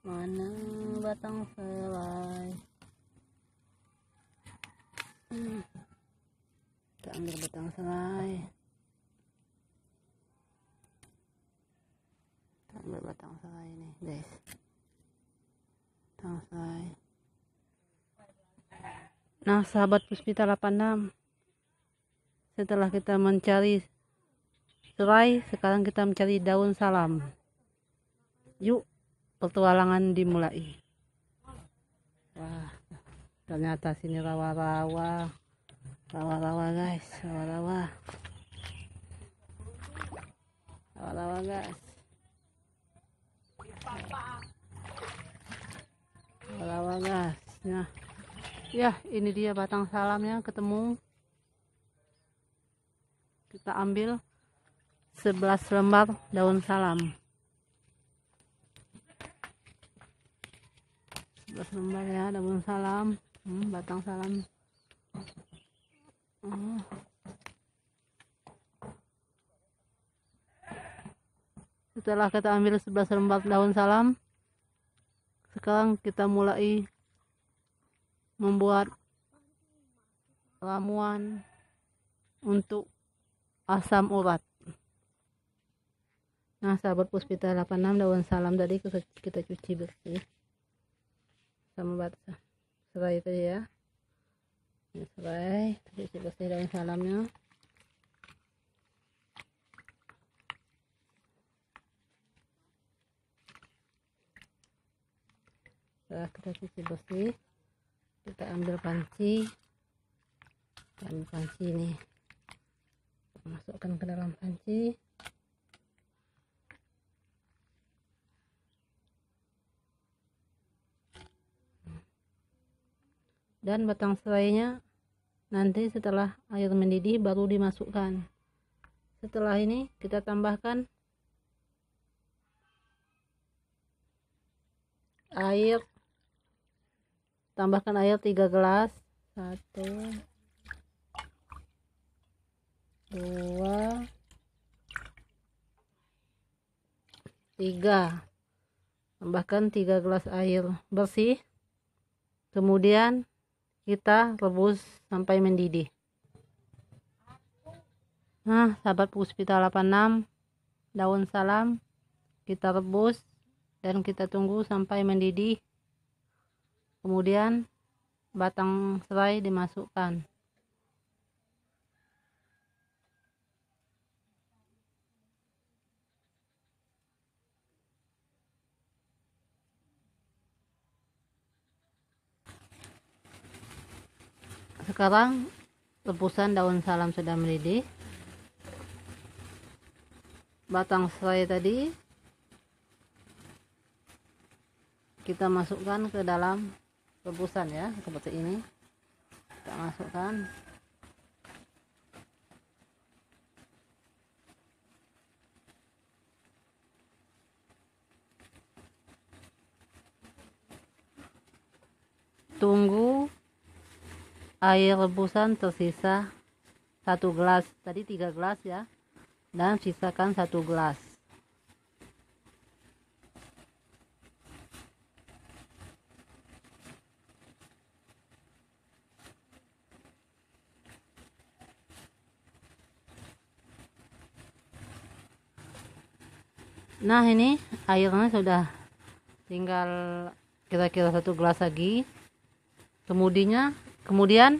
Mana batang selai? Kita ambil batang selai. Kita ambil batang selai nih, guys. Batang selai. Nah, sahabat Puspita 86, setelah kita mencari selai, sekarang kita mencari daun salam. Yuk, petualangan dimulai. Wah, ternyata sini rawa-rawa, guys, rawa-rawa guys, guys. Nah, ya ini dia batang salamnya ketemu. Kita ambil 11 lembar daun salam. 11 lembar ya daun salam, batang salam. Setelah kita ambil 11 lembar daun salam, sekarang kita mulai membuat ramuan untuk asam urat. Nah, sahabat Puspita 86, daun salam tadi kita cuci bersih sama batang serai tadi ya. Ini serai, cuci bersih daun salamnya. Setelah kita cuci bersih, kita ambil panci. Kita ambil panci nih, kita masukkan ke dalam panci. Dan batang serainya nanti setelah air mendidih baru dimasukkan. Setelah ini kita tambahkan air, 3 gelas. 1 2 3, tambahkan 3 gelas air bersih, kemudian kita rebus sampai mendidih. Nah, sahabat Puspita 86, daun salam kita rebus dan kita tunggu sampai mendidih. Kemudian batang serai dimasukkan. Sekarang rebusan daun salam sudah mendidih, batang serai tadi kita masukkan ke dalam rebusan ya, seperti ini kita masukkan. Tunggu air rebusan tersisa 1 gelas, tadi 3 gelas ya, dan sisakan 1 gelas. Nah, ini airnya sudah tinggal kira-kira 1 gelas lagi. Kemudian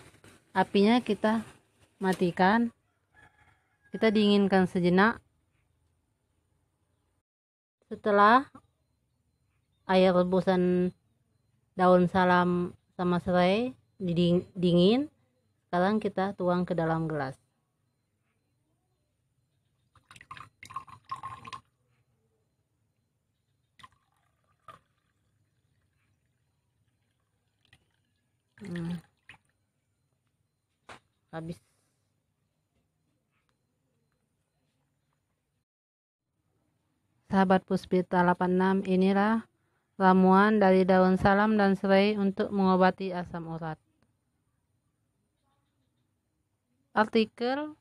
apinya kita matikan, kita dinginkan sejenak. Setelah air rebusan daun salam sama serai dingin, sekarang kita tuang ke dalam gelas. Habis. Sahabat Puspita 86, inilah ramuan dari daun salam dan serai untuk mengobati asam urat. Artikel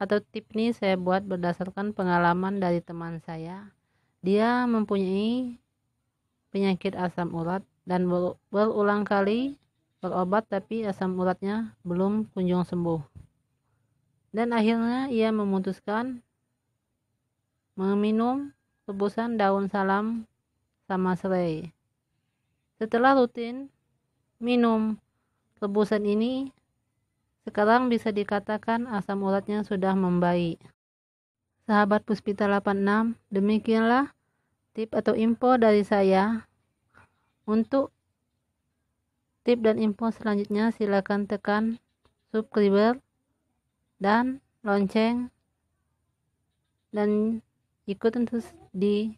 atau tip ini saya buat berdasarkan pengalaman dari teman saya. Dia mempunyai penyakit asam urat dan berulang kali berobat tapi asam uratnya belum kunjung sembuh. Dan akhirnya ia memutuskan meminum rebusan daun salam sama serai. Setelah rutin minum rebusan ini, sekarang bisa dikatakan asam uratnya sudah membaik. Sahabat Puspita 86, demikianlah tip atau info dari saya. Untuk tip dan info selanjutnya silakan tekan subscribe dan lonceng, dan ikutin terus di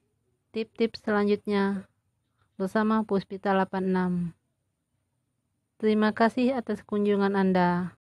tip-tip selanjutnya bersama Puspita 86. Terima kasih atas kunjungan Anda.